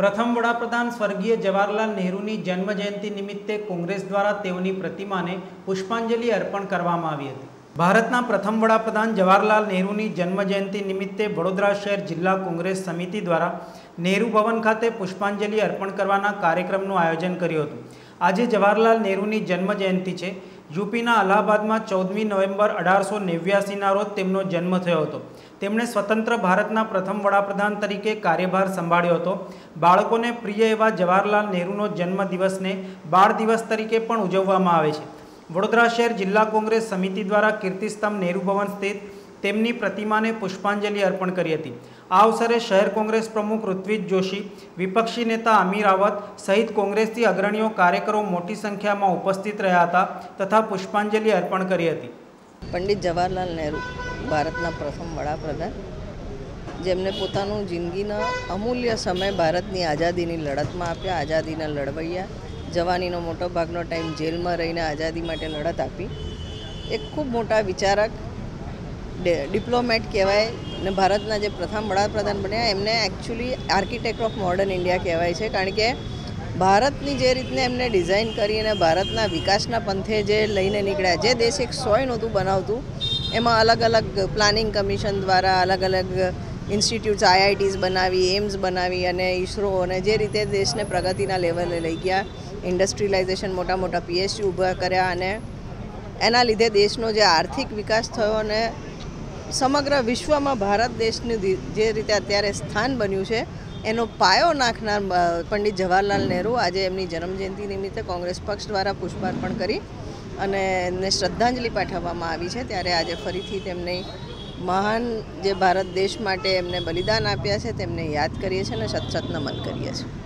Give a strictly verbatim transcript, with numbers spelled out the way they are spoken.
પ્રથમ વડાપ્રધાન સ્વર્ગીય જવાહરલાલ નેહરુની જન્મ જયંતિ નિમિત્તે કોંગ્રેસ દ્વારા તેમની પ્રતિમાને પુષ્પાંજલિ અર્પણ કરવામાં આવી હતી। ભારતના પ્રથમ વડાપ્રધાન જવાહરલાલ નેહરુની જન્મ જયંતિ નિમિત્તે વડોદરા શહેર જિલ્લા કોંગ્રેસ સમિતિ દ્વારા નેહરુ ભવન ખાતે પુષ્પાંજલિ અર્પણ કરવાના કાર્યક્રમનું આયોજન કર્યું હતું। આજે જવાહરલાલ નેહરુની જન્મ જયંતિ છે। यूपीना अलाहाबाद में चौदमी नवेम्बर अठार सौ नेव्यासी रोज तेमनो जन्म थयो हतो। तेमणे स्वतंत्र भारतना प्रथम वडाप्रधान तरीके कार्यभार संभाळ्यो हतो। बाळकोने प्रिय एवा जवाहरलाल नेहरूनो जन्मदिवस ने बाळ दिवस तरीके पण उजववामां आवे छे। वडोदरा शहर जिला कोंग्रेस समिति द्वारा कीर्तिस्तंभ नेहरू भवन स्थित तेमनी प्रतिमा ने पुष्पांजलि अर्पण करी हती। आ अवसरे शहर कोंग्रेस प्रमुख ऋत्वीज जोशी, विपक्षी नेता आमिर रावत सहित कांग्रेस की अग्रणीओ कार्यकरो मोटी संख्या में उपस्थित रह्या हता तथा पुष्पांजलि अर्पण करी हती। पंडित जवाहरलाल नेहरू भारतना प्रथम वडाप्रधान जेमने पोतानो जिंदगीना अमूल्य समय भारतनी आजादीनी लड़तमां आप्या। आजादीना लड़वैया जवानीनो मोटो भागनो टाइम जेलमां रहीने आजादी माटे लड़त आपी। एक खूब मोटा विचारक, डिप्लोमेट कहवाय ने भारतना जे प्रथम वडाप्रधान बन्या एमने actually architect of modern India कहवाय छे। कारण के भारतनी जे रीतने एमने डिजाइन करीने भारतना विकासना पंथे जे लईने निकळ्या, जे देश एक सोय नहोतुं बनावतुं एमां अलग अलग प्लानिंग कमीशन द्वारा अलग अलग इंस्टीट्यूट्स आईआईटीज बनावी, एम्स बनावी अने इसरो अने जे रीते देशने प्रगतिना लेवले लई गया। इंडस्ट्रियलाइजेशन मोटा मोटा पीएसयू ऊभा कर्या अने एना लीधे देशनो जे आर्थिक विकास थयो अने समग्र विश्व में भारत देश ने जे रीते अत्यारे स्थान बन्यु छे एनो पायो नाखनार पंडित जवाहरलाल नेहरू आज एमनी जन्म जयंती निमित्ते कांग्रेस पक्ष द्वारा पुष्पार्पण करी अने श्रद्धांजलि पाठववामां आवी छे। त्यारे आज फरीथी तेमने महान जे भारत देश माटे एमने बलिदान आप्या छे तेमने याद करीए छे अने शत शत नमन करीए छे।